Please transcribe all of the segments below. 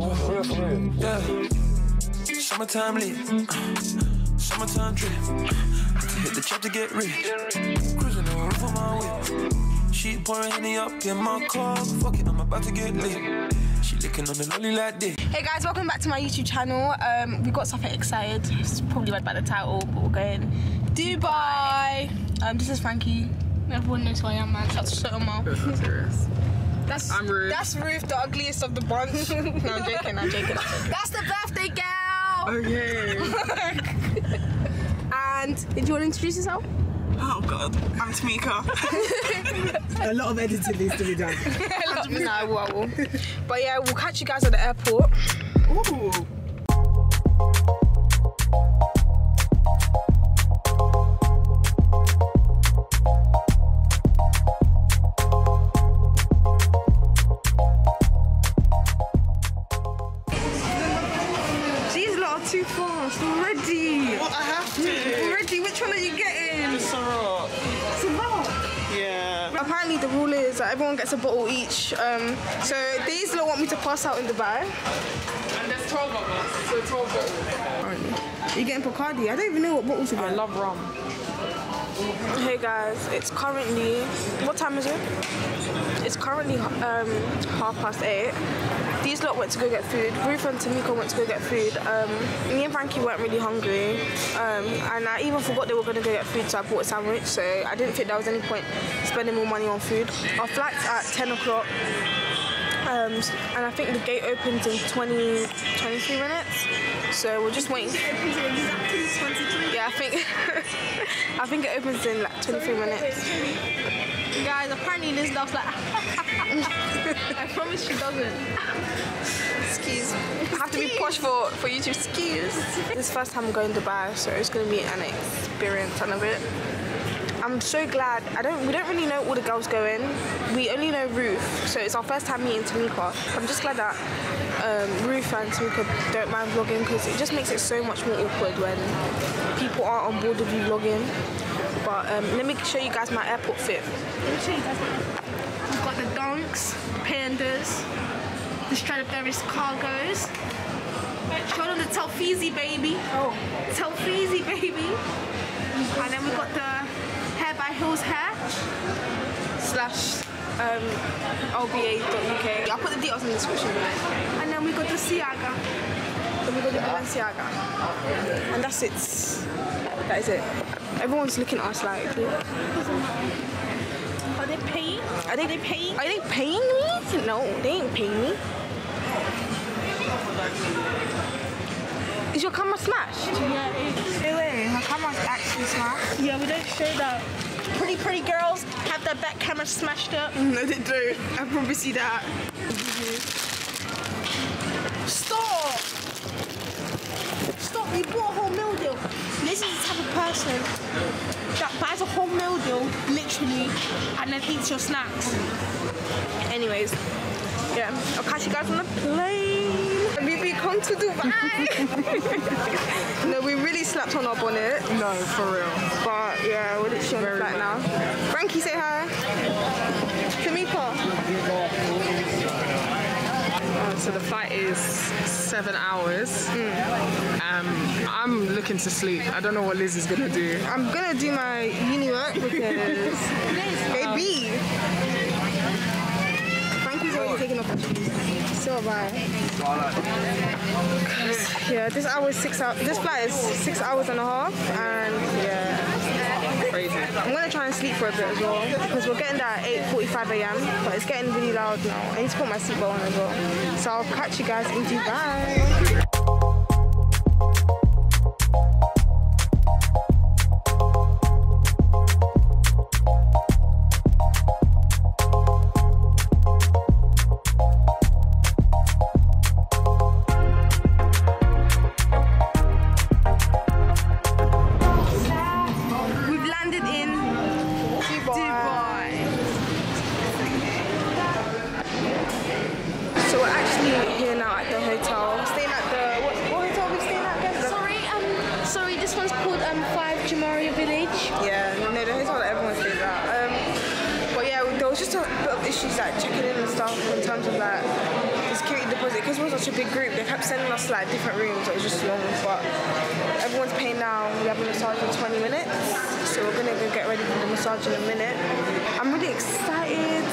Yeah. Summertime lit. Summertime trip. Hit the chop to get rich. Cruising the roof on my whip. She pouring Henny up in my car. Fuck it, I'm about to get lit. She licking on the lolly like this. Hey guys, welcome back to my YouTube channel. We've got something excited. It's probably read by the title, but we're going Dubai. This is Frankie. Everyone knows who I am, man. That's so mal. I'm Ruth. That's Ruth, the ugliest of the bunch. No, I'm joking, I'm joking. That's the birthday girl! Okay. And did you want to introduce yourself? Oh god, I'm Tamika. A lot of editing needs to be done. No, but yeah, we'll catch you guys at the airport. Ooh. Everyone gets a bottle each, so these lot want me to pass out in Dubai. And there's 12 of us, so 12 bottles. You're getting Bacardi? I don't even know what bottles you get. I love rum. Hey guys, it's currently, what time is it? It's currently 8:30. These lot went to go get food. Ruth and Tamika went to go get food. Me and Frankie weren't really hungry, and I even forgot they were going to go get food, so I bought a sandwich. So I didn't think there was any point spending more money on food. Our flight's at 10 o'clock, and I think the gate opens in 23 minutes. So we're just waiting. Yeah, I think I think it opens in like 23 minutes. Guys, apparently this stuff's like. I promise she doesn't. Skis. I have to be posh for YouTube skis. This is the first time I'm going to Dubai, so it's going to be an experience and a bit. I'm so glad. We don't really know all the girls going. We only know Ruth, so it's our first time meeting Tamika. I'm just glad that Ruth and Tamika don't mind vlogging, because it just makes it so much more awkward when people aren't on board with you vlogging. But let me show you guys my airport fit. Let me show you guys my airport fit. We've got the Dunks, Pandas, the Stradivarius Cargos. Show them the Telfizi baby. Oh. Telfizi baby. And then we've got the Hair by Hills Hair. / LBA.UK. I'll put the details in the description below. And then we've got the Siaga. Then we've got the Balenciaga. And that's it. That is it. Everyone's looking at us like... Are they paying? Are they paying me? No, they ain't paying me. Is your camera smashed? Yeah, it is. Wait, my camera's actually smashed. Yeah, we don't show that. Pretty girls have their back camera smashed up. No, they don't. I promise you that. Stop! Stop, you bought a whole meal deal. This is the type of person that buys a whole meal deal, literally, and then eats your snacks. Anyways, yeah, I'll catch you guys on the plane. We come to Dubai. No, we really slapped on our bonnet. No, for real. But yeah, we're literally on the flight now. Frankie, say hi. Tamika. So the flight is 7 hours. I'm looking to sleep. I don't know what Liz is going to do. I'm going to do my uni work because... Baby! Frankie's already taking off her shoes. So have I. Yeah, this flight is 6.5 hours, and yeah. Crazy. I'm going to try and sleep for a bit as well, because we're getting there at 8:45 a.m, but it's getting really loud now. I need to put my seatbelt on as well. So I'll catch you guys in Dubai. Issues like checking in and stuff in terms of like the security deposit was it? Because we're such a big group, they kept sending us like different rooms. It was just long, but everyone's paying now. We have a massage in 20 minutes, so we're gonna go get ready for the massage in a minute. I'm really excited.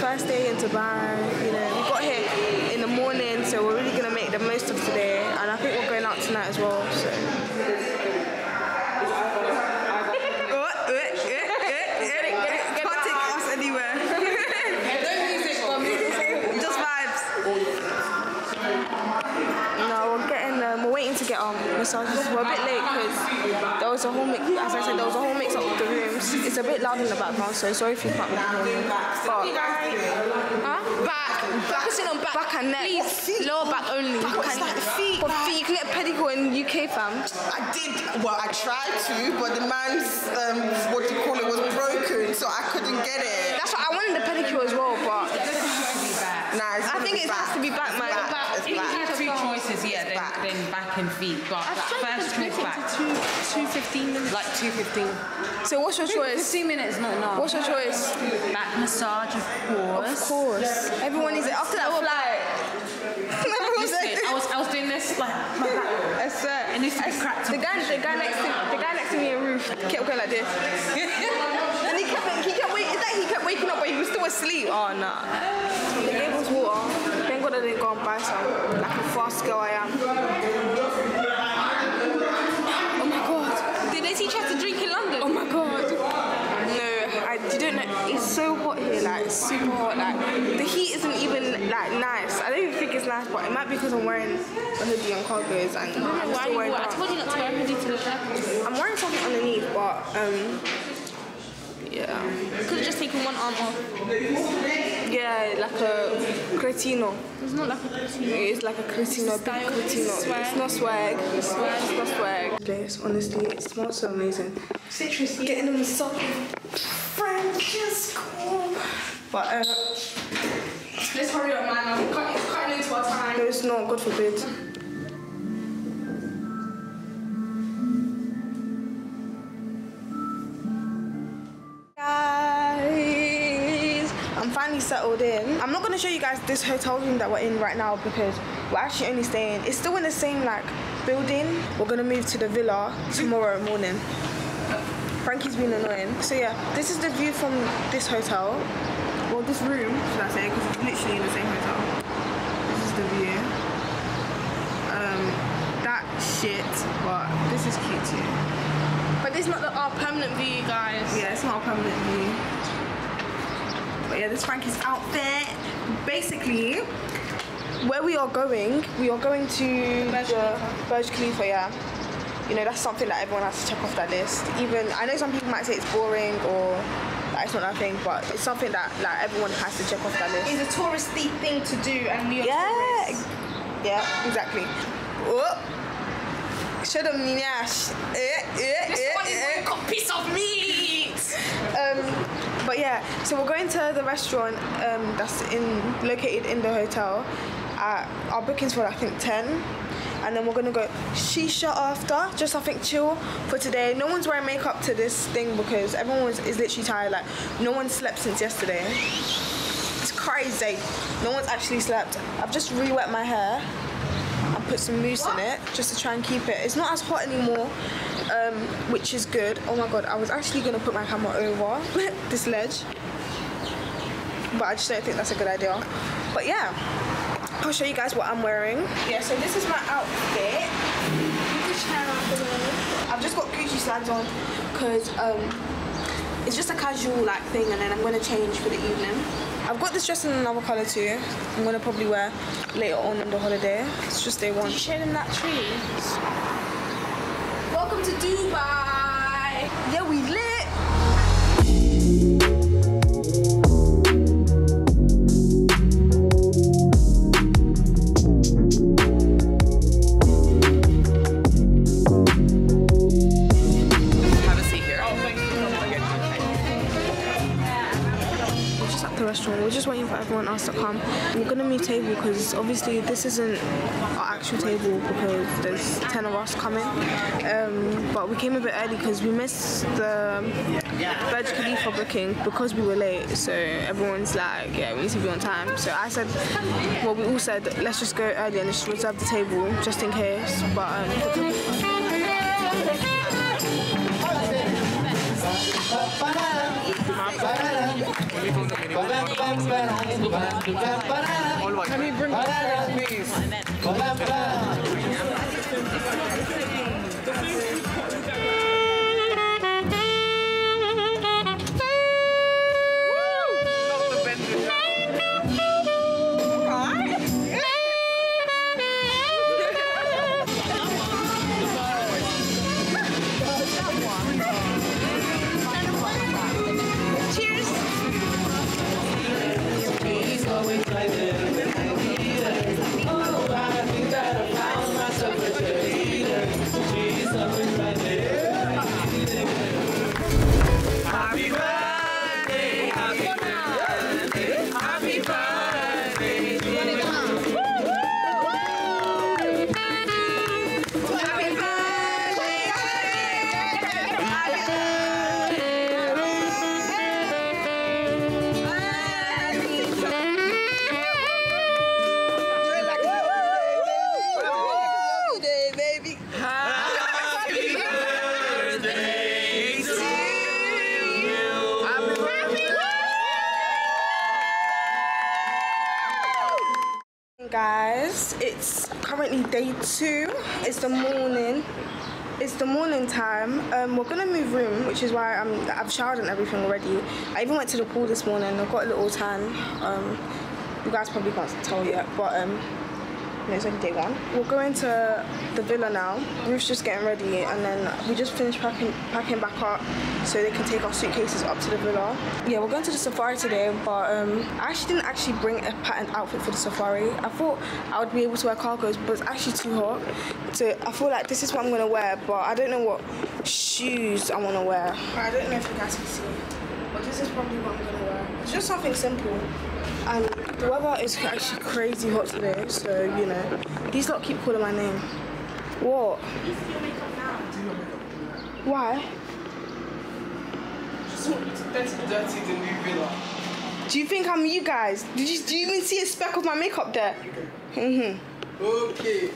First day in Dubai, you know, we got here in the morning, so we're really gonna make the most of today, and I think we're going out tonight as well. We're a bit late because there was a whole mix, as I said, there was a whole mix up of the rooms. It's a bit loud in the background, so sorry if you can't hear. Back. Pushing on back and neck. Please. Lower back only. Back and feet. But feet, you can get a pedicure in UK, fam. I did. Well, I tried to, but the man's was broken, so I couldn't get it. That's what I wanted, the pedicure as well, but and feet, but that first trip back. 2:15 minutes. Like 2:15. So what's your choice? 15 minutes, not enough. What's your choice? Back massage, of course. Of course. Everyone is after that flight. I was doing this like my back. And this is cracked. The guy next to me in the roof kept going like this. And he kept waking up, but he was still asleep. Oh nah. They gave us water. Thank God I didn't go and buy some. Like a fast girl I am. Like super hot, like the heat isn't even like nice. I don't even think it's nice, but it might be because I'm wearing a hoodie and cargoes and I'm still wearing. I told you not to wear a hoodie to the purpose. I'm wearing something underneath, but yeah. Could have just taken one arm off. Yeah, like a cretino. It's not like a cretino. It's like a cretino, big cretino. It's not swag. It's not swag. Place, honestly, it smells so amazing. Citrusy. Getting them something. Francesco. But let's hurry up, man. It's cutting into our time. No, it's not. God forbid. I'm finally settled in. I'm not going to show you guys this hotel room that we're in right now because we're actually only staying. It's still in the same like building. We're going to move to the villa tomorrow morning. Frankie's been annoying. So yeah, this is the view from this hotel. Well, this room, should I say, because it's literally in the same hotel. This is the view. That shit, but this is cute too. But this is not our permanent view, guys. Yeah, it's not our permanent view. But yeah, this Frankie's outfit. Basically, where we are going to Burj Khalifa, yeah. You know, that's something that everyone has to check off that list. Even, I know some people might say it's boring or like, it's not that thing, but it's something that like everyone has to check off that list. It's a touristy thing to do and we are tourists. Yeah, exactly. Oh. Show them Ninash. This one is like a piece of meat! But yeah, so we're going to the restaurant that's located in the hotel. Our bookings were, I think, 10. And then we're going to go shisha after, just I think chill for today. No one's wearing makeup to this thing because everyone is literally tired. Like, no one slept since yesterday. It's crazy. No one's actually slept. I've just re-wet my hair. Put some mousse in it just to try and keep it. It's not as hot anymore, which is good. Oh my god, I was actually gonna put my camera over this ledge, but I just don't think that's a good idea. But yeah, I'll show you guys what I'm wearing. Yeah, so this is my outfit. I've just got Gucci slides on because it's just a casual like thing, and then I'm gonna change for the evening. I've got this dress in another colour too. I'm gonna probably wear later on the holiday. It's just day one. Did you show them that tree? Welcome to Dubai! Yeah, we lit! We're just waiting for everyone else to come. We're economy table, because obviously this isn't our actual table because there's 10 of us coming. But we came a bit early because we missed the Burj Khalifa booking because we were late. So everyone's like, yeah, we need to be on time. So I said, well, we all said, let's just go early and just reserve the table just in case. But can we bring the please? Guys, it's currently day 2. It's the morning time. We're gonna move room, which is why I've showered and everything already. I even went to the pool this morning. I've got a little tan. You guys probably can't tell yet, but no, it's only day 1. We're going to the villa now. Roof's just getting ready, and then we just finished packing back up so they can take our suitcases up to the villa. Yeah, we're going to the safari today, but I actually didn't bring a patterned outfit for the safari. I thought I would be able to wear cargos, but it's actually too hot. So I feel like this is what I'm gonna wear, but I don't know what shoes I wanna wear. I don't know if you guys can see, but this is probably what I'm gonna wear. It's just something simple. And the weather is actually crazy hot today, so you know. These lot keep calling my name. What? Why? Just want you to dirty the new villa. Do you think I'm you guys? Do you even see a speck of my makeup there? Mm-hmm. Okay.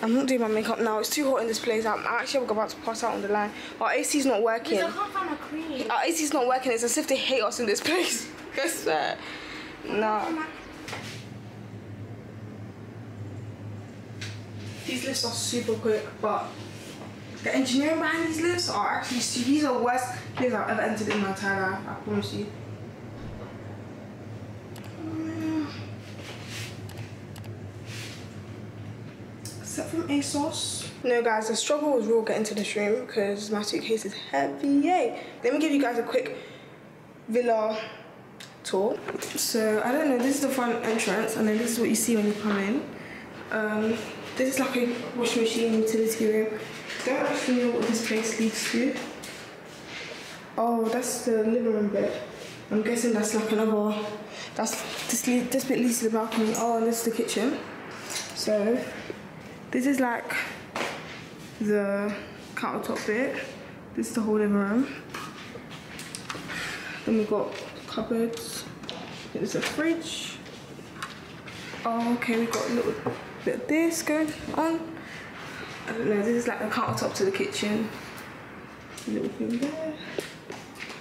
I'm not doing my makeup now. It's too hot in this place. I'm actually about to pass out on the line. Our AC's not working. I can't find my cream. Our AC's not working. It's as if they hate us in this place. Yes, sir. No. These lifts are super quick, but the engineering behind these lifts are actually, these are the worst lifts I've ever entered in my entire life, I promise you. Except from ASOS. No guys, the struggle was real getting to this room because my suitcase is heavy, yay. Let me give you guys a quick villa tour. So I don't know, this is the front entrance, and then this is what you see when you come in. This is like a washing machine utility room. Don't actually know what this place leads to. Oh, that's the living room bit. I'm guessing that's like another. This bit leads to the balcony. Oh, and this is the kitchen. So this is like the countertop bit. This is the whole living room. Then we've got cupboards. There's a fridge. Oh, okay, we've got a little bit of this going on. I don't know, this is like the countertop to the kitchen. A little thing there.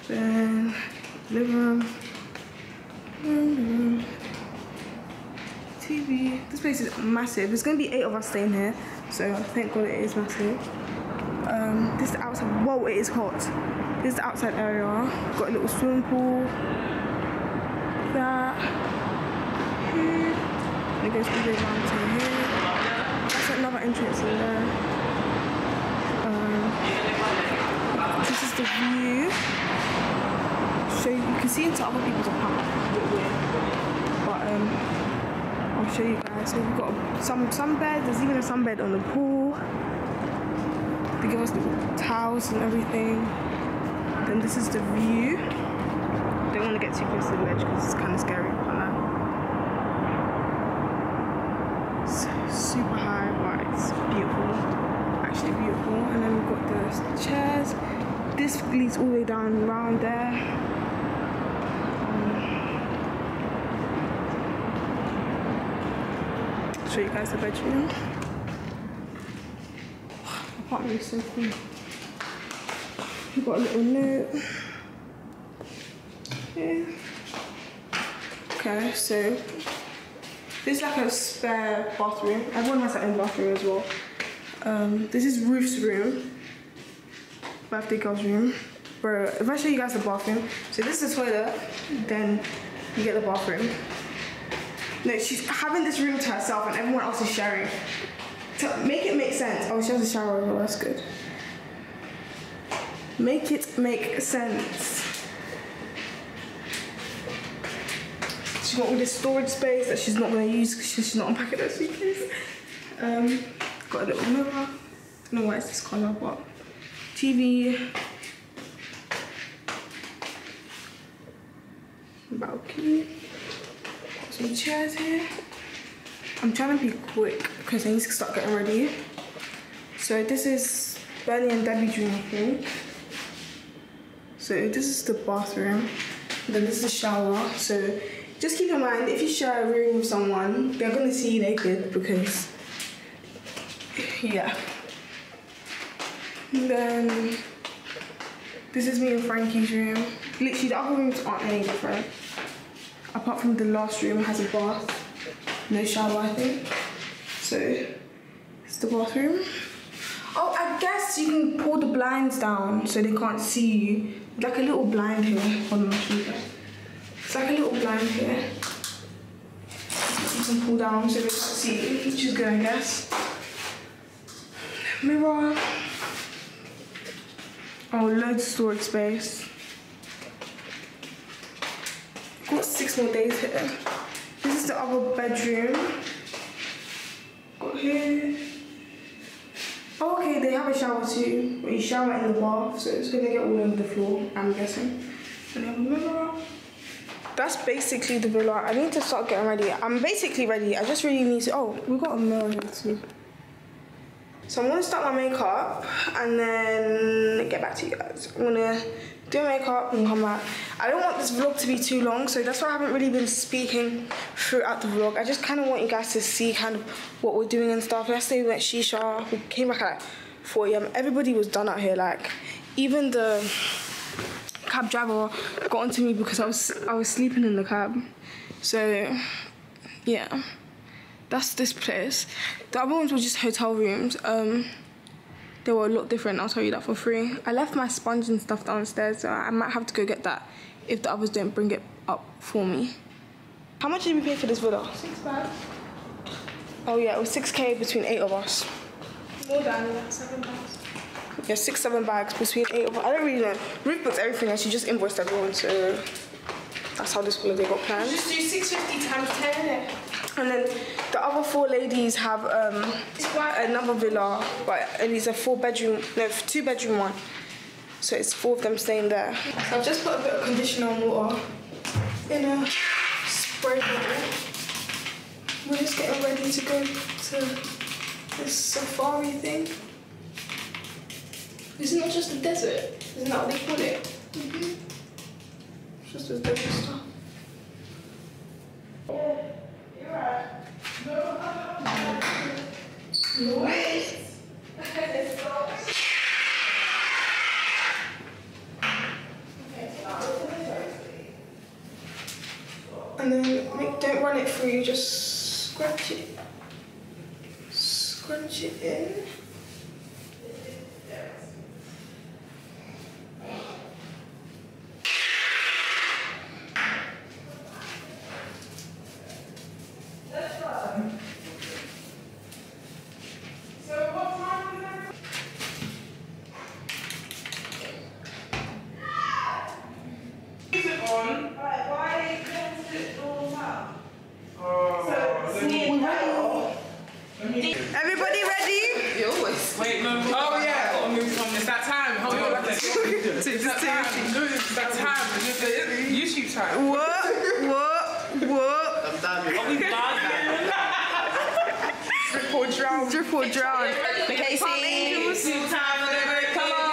Then, living room. TV. This place is massive. There's gonna be 8 of us staying here, so thank God it is massive. This is the outside. Whoa, it is hot. This is the outside area. Got a little swimming pool. That. Here. It goes all the way down to here. That's another entrance in there. This is the view. So you can see into other people's apartments. It's a bit weird. But I'll show you guys. So we've got some beds. There's even a sunbed on the pool. They give us little towels and everything. Then this is the view. Don't want to get too close to the ledge because it's kind of scary. It's super high, but it's beautiful, actually beautiful. And then we've got the chairs. This leads all the way down around there. Show you guys the bedroom. The apartment is so cool. We've got a little note. Yeah. Okay, so this is like a spare bathroom. Everyone has their own bathroom as well. This is Ruth's room. Birthday girl's room. Bro, if I show you guys the bathroom. So this is the toilet, then you get the bathroom. No, she's having this room to herself and everyone else is sharing. To make it make sense. Oh, she has a shower over, that's good. Make it make sense. She's got all this storage space that she's not going to use because she's not unpacking her suitcase. Got a little mirror. I don't know why it's this colour, but TV. Balcony. Got some chairs here. I'm trying to be quick because I need to start getting ready. So this is Bernie and Debbie's room, I think. So this is the bathroom. Then this is the shower. So just keep in mind, if you share a room with someone, they're gonna see you naked because, yeah. And then this is me and Frankie's room. Literally, the other rooms aren't any different. Apart from the last room has a bath, no shower, I think. So it's the bathroom. Oh, I guess you can pull the blinds down so they can't see you. Like a little blind here on my computer. It's like a little blind here. You can pull down so we can see, which is good, I guess. Mirror. Oh, loads of storage space. Got 6 more days here. This is the other bedroom. Got here. Oh, okay, they have a shower too. But you shower in the bath, so it's gonna get all over the floor, I'm guessing. And they have a mirror. That's basically the villa. I need to start getting ready. I'm basically ready. I just really need to... Oh, we got a mirror here too. So I'm going to start my makeup and then get back to you guys. I'm going to do my makeup and come back. I don't want this vlog to be too long, so that's why I haven't really been speaking throughout the vlog. I just kind of want you guys to see kind of what we're doing and stuff. Yesterday we went shisha. We came back at like 4 AM. Everybody was done out here. Like, even the... cab driver got onto me because I was sleeping in the cab. So yeah, that's this place. The other ones were just hotel rooms. They were a lot different, I'll tell you that for free. I left my sponge and stuff downstairs, so I might have to go get that if the others don't bring it up for me. How much did we pay for this villa? 6 bags. Oh yeah, it was 6K between 8 of us. More than like 7 bags. Yeah, 6, 7 bags between 8 of us. I don't really know. Ruth booked everything and she just invoiced everyone, so that's how this holiday got planned. Just do 650 times 10. And then the other 4 ladies have another villa, but it is a 2-bedroom one. So it's 4 of them staying there. So I've just put a bit of conditioner and water in a spray bottle. We're just getting ready to go to this safari thing. It's not just a desert, isn't that what they call it? Mm-hmm. It's just a desert stuff. No way! And then don't run it through, just scrunch it. Scrunch it in. What? What? What? I'm done. drown. Triple drown. Okay, see. Two times for the birthday. Come on. One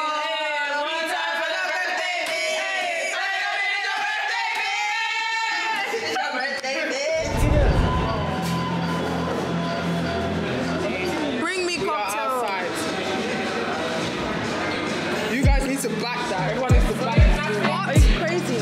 time for the birthday, bitch. Hey, it's your birthday, bitch. Bring me cocktail. You guys need to black that. Everyone needs to black that. It's crazy.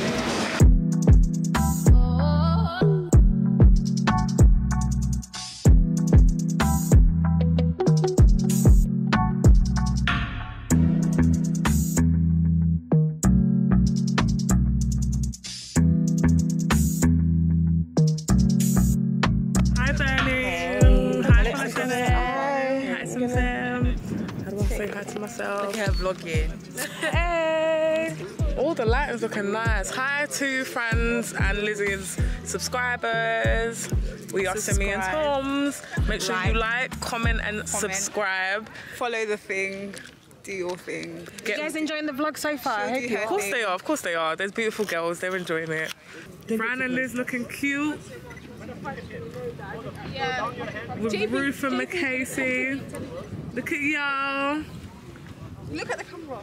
Myself. Look at her vlogging. Hey! All the light is looking nice. Hi to friends and Lizzie's subscribers. We are Simi and Tom's. Make sure you like, comment and subscribe. Follow the thing. Do your thing. You guys enjoying the vlog so far? Of course they are. Of course they are. There's beautiful girls. They're enjoying it. Fran and Liz looking cute. Yeah. With Ruth and Macasey. Look at y'all. Look at the camera.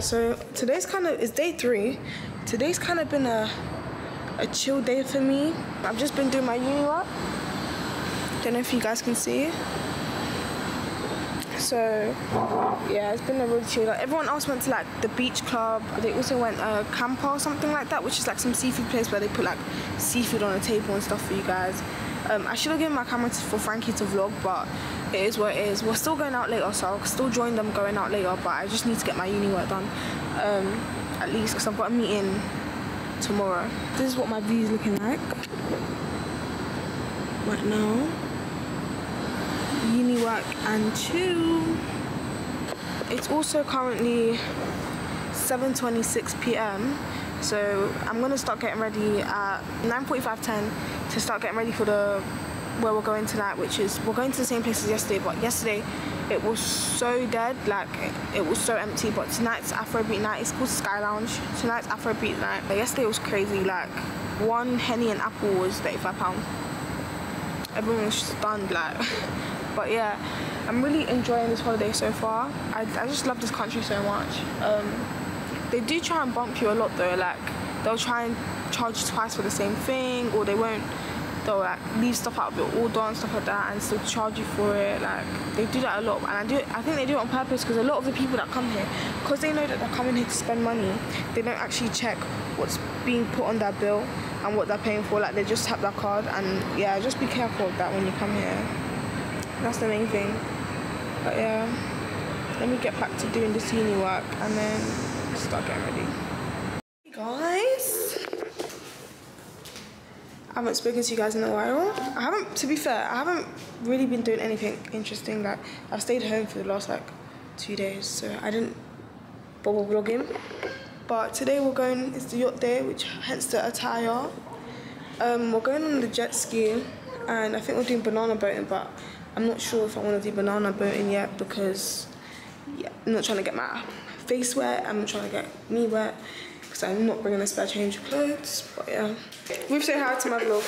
So today's it's day three. Today's kind of been a chill day for me. I've just been doing my uni work. Don't know if you guys can see. So yeah, it's been a real chill. Like, everyone else went to like the beach club. They also went campa or something like that, which is like some seafood place where they put like seafood on a table and stuff for you guys. I should have given my camera for Frankie to vlog, but it is what it is. We're still going out later, so I'll still join them going out later, but I just need to get my uni work done, at least, because I've got a meeting tomorrow. This is what my view is looking like right now. Uni work and chill. It's also currently 7:26 p.m. so I'm gonna start getting ready at 9:45, 10 to start getting ready for where we're going tonight, which is, we're going to the same place as yesterday, but yesterday it was so dead, like it was so empty. But tonight's Afrobeat night. It's called Sky Lounge. Tonight's Afrobeat night. But yesterday was crazy. Like one Henny and apple was £35. Everyone was stunned, like. But yeah, I'm really enjoying this holiday so far. I just love this country so much. They do try and bump you a lot though, like they'll try and charge twice for the same thing, or they won't, they'll like leave stuff out of your order and stuff like that and still charge you for it. Like they do that a lot, and I think they do it on purpose, because a lot of the people that come here, because they know that they're coming here to spend money, they don't actually check what's being put on their bill and what they're paying for. Like they just tap their card, and yeah, just be careful of that when you come here. That's the main thing. But yeah, let me get back to doing the uni work and then start getting ready. Hey guys, I haven't spoken to you guys in a while. To be fair, I haven't really been doing anything interesting. Like I've stayed home for the last like 2 days, so I didn't bother vlogging. But today we're going, it's the yacht day, which hence the attire. We're going on the jet ski, and I think we're doing banana boating, but I'm not sure if I want to do banana boating yet, because yeah, I'm not trying to get my face wet, I'm trying to get me wet, because I'm not bringing a spare change of clothes. But yeah, we've said hi to my vlog.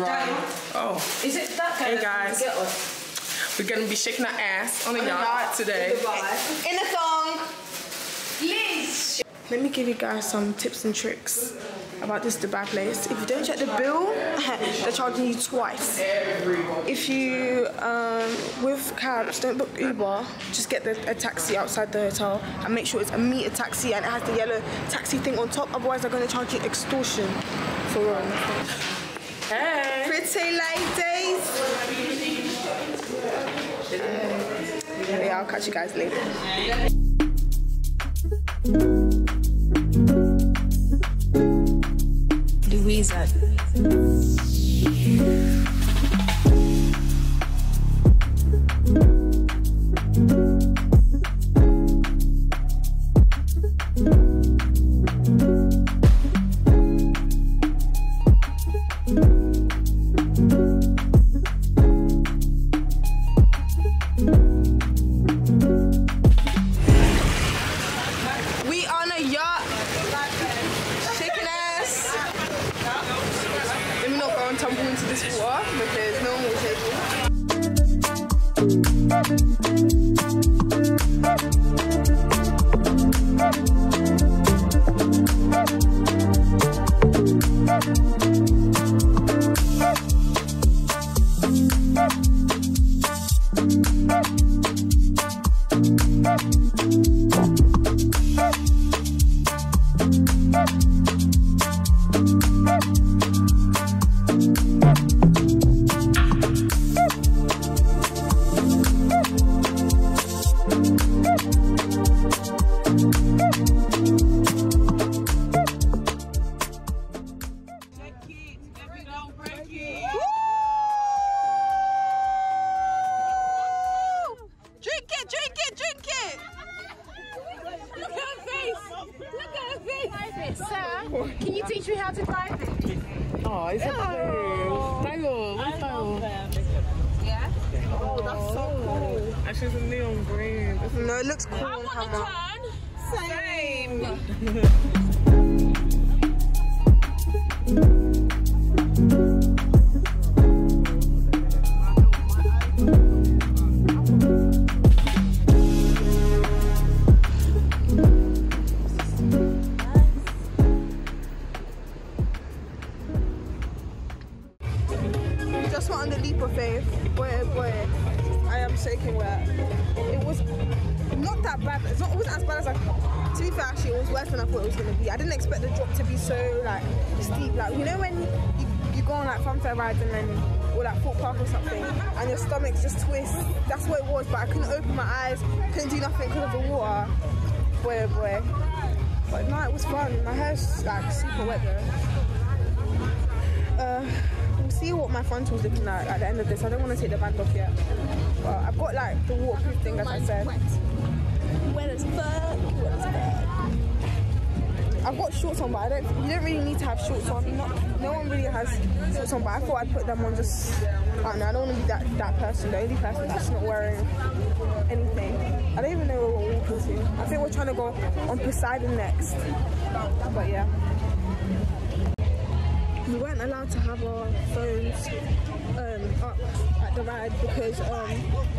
Right. Oh, is it that kind? Hey guys, we're gonna be shaking our ass on a yacht today in a thong. Please, let me give you guys some tips and tricks about this Dubai place. If you don't check the bill, they're charging you twice. If you, with cabs, don't book Uber, just get a taxi outside the hotel, and make sure it's a meter taxi and it has the yellow taxi thing on top, otherwise they're going to charge you extortion for wrong. Hey! Pretty ladies! Yeah, I'll catch you guys later. Louisa. The only person that's not wearing anything. I don't even know what we're walking to. I think we're trying to go on Poseidon next. But yeah. We weren't allowed to have our phones up at the ride because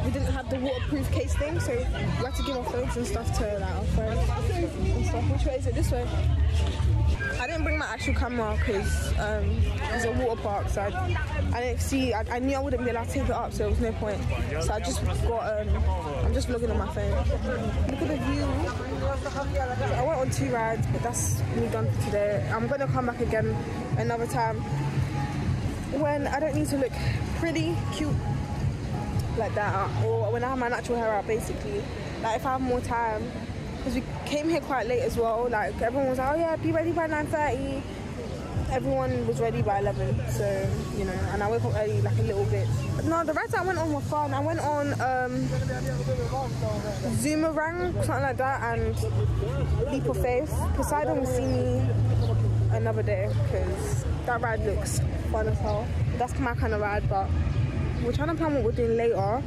we didn't have the waterproof case thing, so we had to give our phones and stuff to like, our friends and stuff. Which way is it? This way? I didn't bring my actual camera because it's a water park, so I didn't see. I knew I wouldn't be allowed to take it up, so there was no point. So I just got. I'm just vlogging on my phone. Look at the view. I went on 2 rides, but that's me done for today. I'm gonna come back again another time when I don't need to look pretty cute like that, or when I have my natural hair out, basically. Like if I have more time. Because we came here quite late as well, like everyone was like, oh yeah, be ready by 9:30. Everyone was ready by 11, so, you know, and I woke up early, like a little bit. No, the rides I went on were fun. I went on Zoomerang, something like that, and Leap of Faith. Poseidon will see me another day, because that ride looks fun as hell. That's my kind of ride, but we're trying to plan what we're doing later.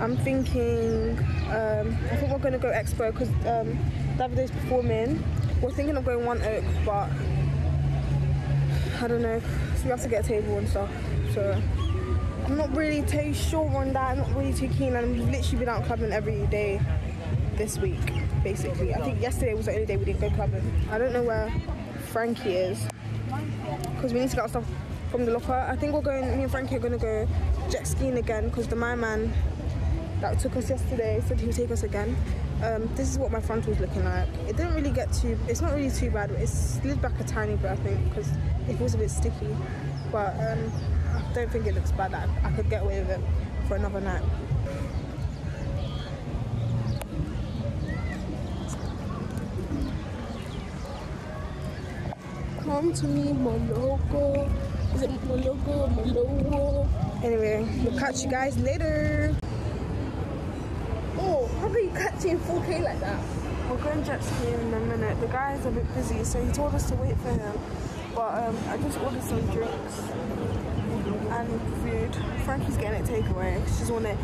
I'm thinking, I think we're going to go Expo because Davide's performing. We're thinking of going One Oak, but I don't know. So we have to get a table and stuff. So I'm not really too sure on that. I'm not really too keen. And we've literally been out clubbing every day this week, basically. I think yesterday was the only day we didn't go clubbing. I don't know where Frankie is because we need to get our stuff from the locker. I think we're going, me and Frankie are going to go jet skiing again because the My Man that took us yesterday said he'll take us again. This is what my frontal's looking like. It didn't really get too, it's not really too bad, but it slid back a tiny bit, I think, because it was a bit sticky. But I don't think it looks bad. I could get away with it for another night. Come to me, Moloko. Is it Anyway, we'll catch you guys later. Oh, how are you catching 4K like that? We're going jet skiing in a minute. The guy's a bit busy, so he told us to wait for him. But I just ordered some drinks and food. Frankie's getting it takeaway. She's on it.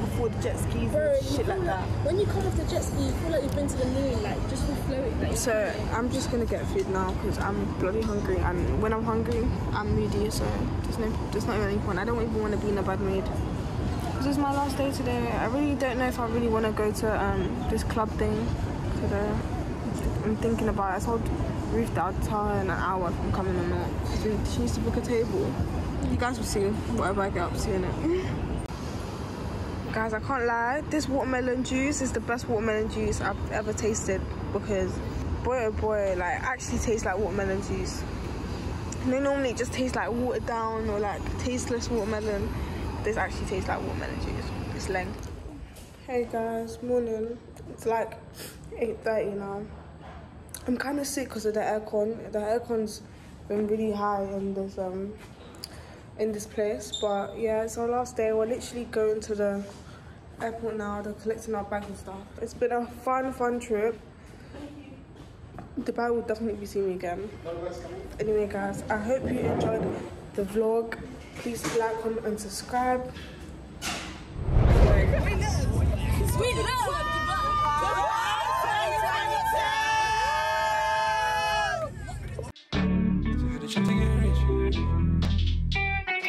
Before the jet skis and shit like that. When you come off the jet ski, you feel like you've been to the moon, like just for floating. Like, so I'm just gonna get food now because I'm bloody hungry, and when I'm hungry, I'm moody. So there's not even any point. I don't even want to be in a bad mood. This is my last day today. I really don't know if I really want to go to this club thing today. I'm thinking about it. I told Ruth that I'd tell her in an hour if I'm coming or not. She needs to book a table. You guys will see whatever I get up to in it. Guys, I can't lie, this watermelon juice is the best watermelon juice I've ever tasted, because boy oh boy, like actually tastes like watermelon juice. And they normally just taste like watered down or like tasteless watermelon. This actually tastes like watermelon juice. It's leng. Hey guys, morning. It's like 8:30 now. I'm kind of sick because of the aircon. The aircon's been really high in this place, but yeah, it's our last day. We're literally going to the airport now. They're collecting our bags and stuff. It's been a fun trip. Dubai will definitely be seeing me again. Anyway guys, I hope you enjoyed the vlog. Please like, comment and subscribe. We love Dubai.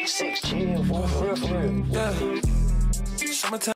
6G and 4 for real. Yeah. Summertime.